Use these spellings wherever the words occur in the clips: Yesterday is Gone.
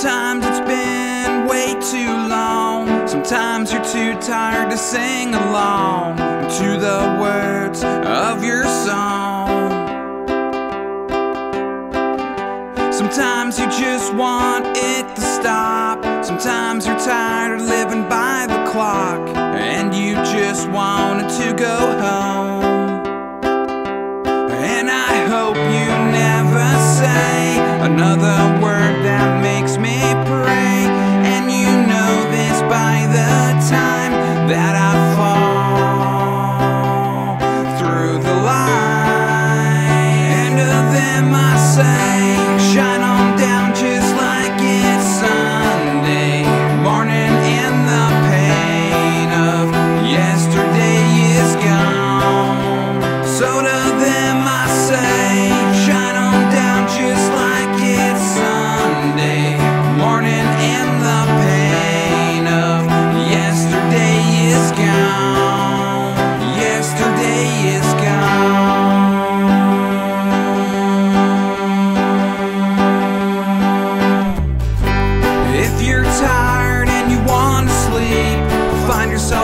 Sometimes it's been way too long. Sometimes you're too tired to sing along to the words of your song. Sometimes you just want it to stop. Sometimes you're tired of living by the clock, and you just wanted to go home. And I hope you never say another word that makes me pray. And you know this by the time that I fall through the line. And to them I say, shine on down just like it's Sunday morning in the pain of yesterday is gone. So to them I say, shine on down just like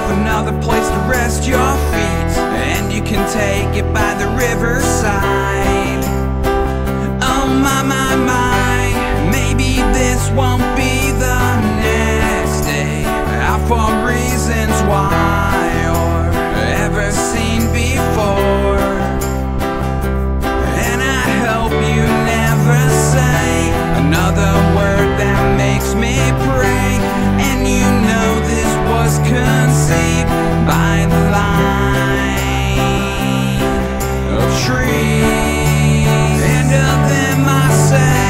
another place to rest your feet, and you can take it by the riverside. Oh my, my, my, maybe this won't be the next day. Out for reasons why or ever seen before. And I hope you never say another word that makes me pray. And you know this was conceived by the line of trees. And to them I say,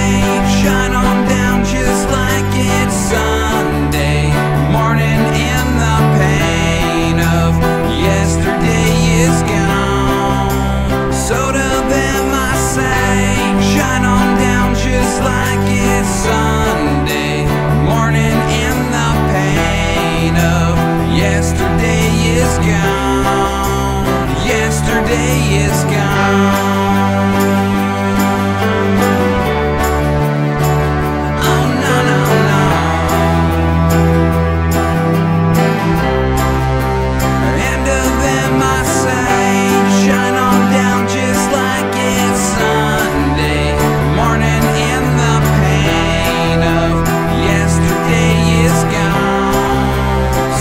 shine on down just like it's Sunday morning in the pain of yesterday is gone. So to them I say, shine on down just like it's Sunday morning in the pain of yesterday is gone. Yesterday is gone.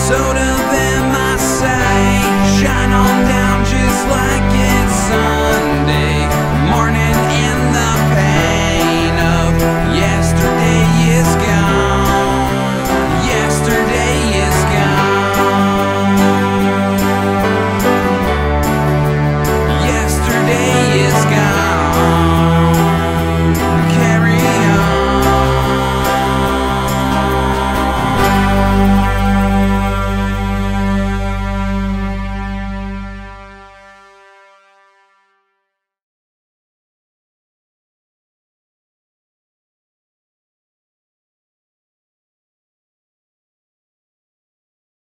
So to them I say, shine on down just like